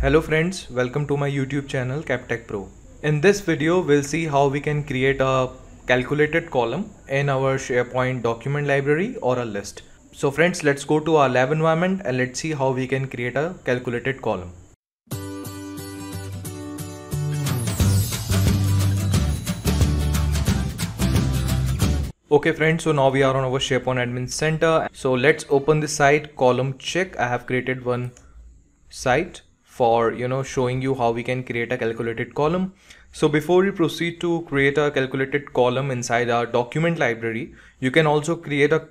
Hello friends, welcome to my YouTube channel CapTech Pro. In this video we'll see how we can create a calculated column in our SharePoint document library or a list. So friends, let's go to our lab environment and let's see how we can create a calculated column. Okay friends, so now we are on our SharePoint Admin Center. So let's open the site column check. I have created one site for showing you how we can create a calculated column. So before we proceed to create a calculated column inside our document library, you can also create a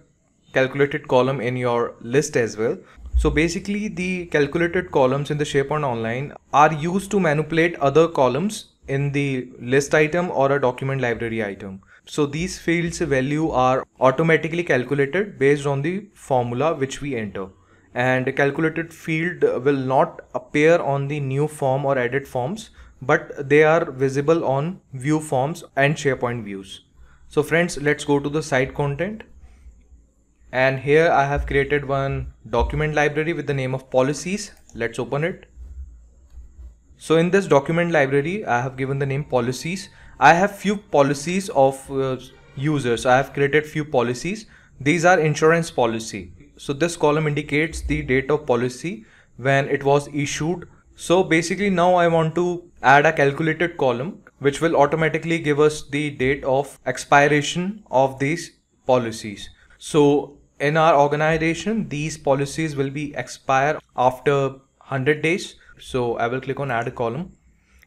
calculated column in your list as well. So basically the calculated columns in the SharePoint Online are used to manipulate other columns in the list item or a document library item. So these fields value are automatically calculated based on the formula which we enter. And the calculated field will not appear on the new form or edit forms, but they are visible on view forms and SharePoint views. So friends, let's go to the site content. And here I have created one document library with the name of policies. Let's open it. So in this document library, I have given the name policies. I have few policies of users. I have created few policies. These are insurance policy. So this column indicates the date of policy when it was issued. So basically now I want to add a calculated column which will automatically give us the date of expiration of these policies. So in our organization, these policies will be expire after 100 days. So I will click on add a column.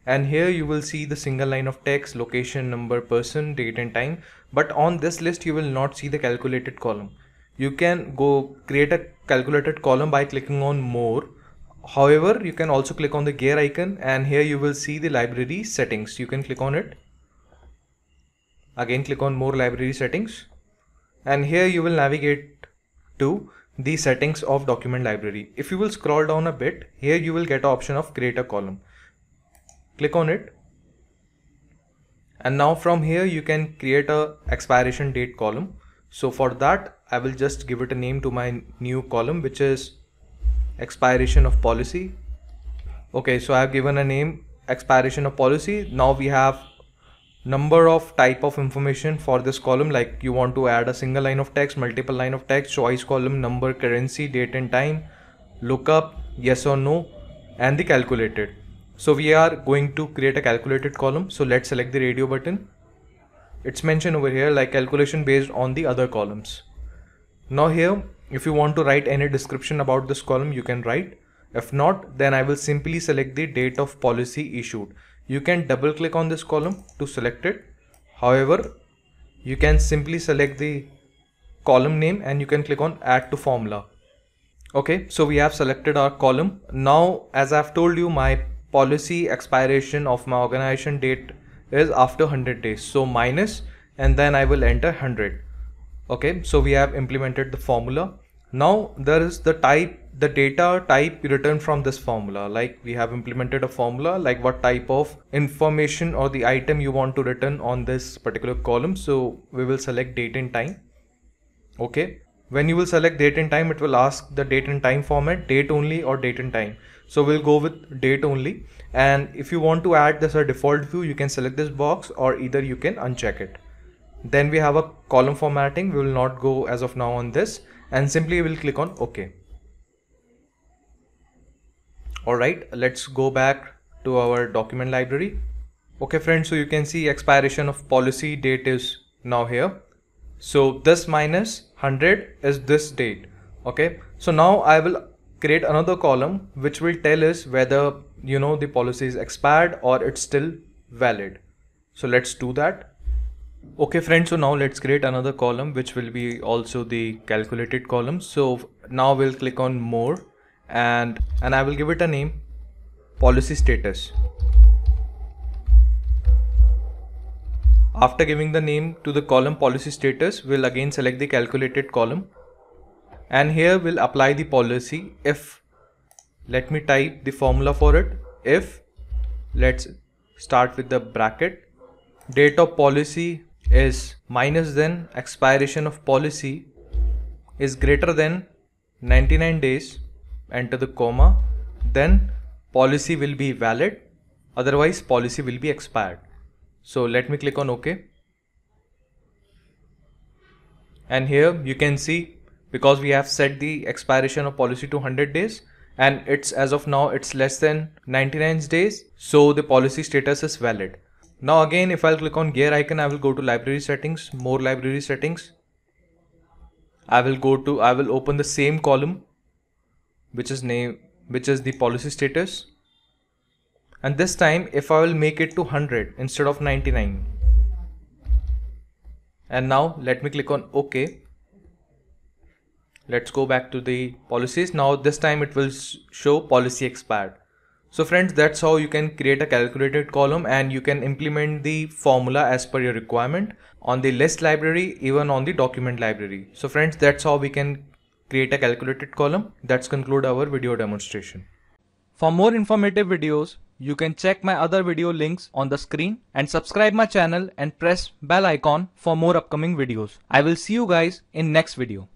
And here you will see the single line of text, location, number, person, date and time. But on this list, you will not see the calculated column. You can go create a calculated column by clicking on more. However, you can also click on the gear icon and here you will see the library settings. You can click on it. Again, click on more library settings. And here you will navigate to the settings of document library. If you will scroll down a bit, here you will get an option of create a column. Click on it. And now from here you can create a expiration date column. So for that, I will just give it a name to my new column, which is expiration of policy. Okay, so I have given a name expiration of policy. Now we have number of type of information for this column, like you want to add a single line of text, multiple line of text, choice column, number, currency, date and time, lookup, yes or no, and the calculated. So we are going to create a calculated column. So let's select the radio button. It's mentioned over here like calculation based on the other columns. Now here, if you want to write any description about this column, you can write. If not, then I will simply select the date of policy issued. You can double click on this column to select it. However, you can simply select the column name and you can click on add to formula. Okay, so we have selected our column. Now, as I've told you, my policy expiration of my organization date is after 100 days. So minus, and then I will enter 100. Okay, so we have implemented the formula. Now there is the type, the data type written from this formula. Like we have implemented a formula, like what type of information or the item you want to return on this particular column. So we will select date and time. Okay, when you will select date and time, it will ask the date and time format, date only or date and time. So we'll go with date only. And if you want to add this as a default view, you can select this box or either you can uncheck it. Then we have a column formatting. We will not go as of now on this and simply we'll click on OK. Alright, let's go back to our document library. Okay friends, so you can see expiration of policy date is now here. So this minus 100 is this date. Okay, so now I will create another column which will tell us whether the policy is expired or it's still valid. So let's do that. Okay friends, so now let's create another column which will be also the calculated column. So now we'll click on more and I will give it a name policy status. After giving the name to the column policy status, we'll again select the calculated column and here we'll apply the policy if, let me type the formula for it, if, let's start with the bracket, date of policy is minus then expiration of policy is greater than 99 days, enter the comma, then policy will be valid, otherwise policy will be expired. So let me click on OK. And here you can see, because we have set the expiration of policy to 100 days and it's, as of now, it's less than 99 days. So the policy status is valid. Now again, if I'll click on gear icon, I will go to library settings, more library settings. I will open the same column, which is name, which is the policy status. And this time, if I will make it to 100 instead of 99. And now let me click on OK. Let's go back to the policies. Now this time it will show policy expired. So friends, that's how you can create a calculated column and you can implement the formula as per your requirement on the list library, even on the document library. So friends, that's how we can create a calculated column. That's conclude our video demonstration. For more informative videos, you can check my other video links on the screen and subscribe my channel and press bell icon for more upcoming videos. I will see you guys in next video.